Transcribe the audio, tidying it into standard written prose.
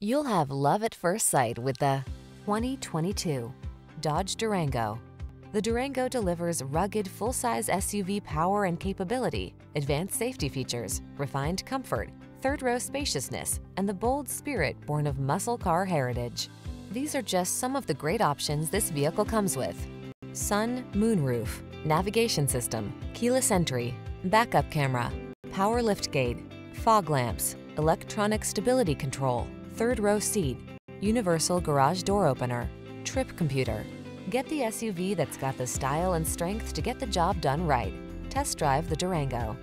You'll have love at first sight with the 2022 Dodge Durango. The Durango delivers rugged full-size SUV power and capability, advanced safety features, refined comfort, third-row spaciousness, and the bold spirit born of muscle car heritage. These are just some of the great options this vehicle comes with: sun, moonroof, navigation system, keyless entry, backup camera, power liftgate, fog lamps, electronic stability control, third-row seat, universal garage door opener, trip computer. Get the SUV that's got the style and strength to get the job done right. Test drive the Durango.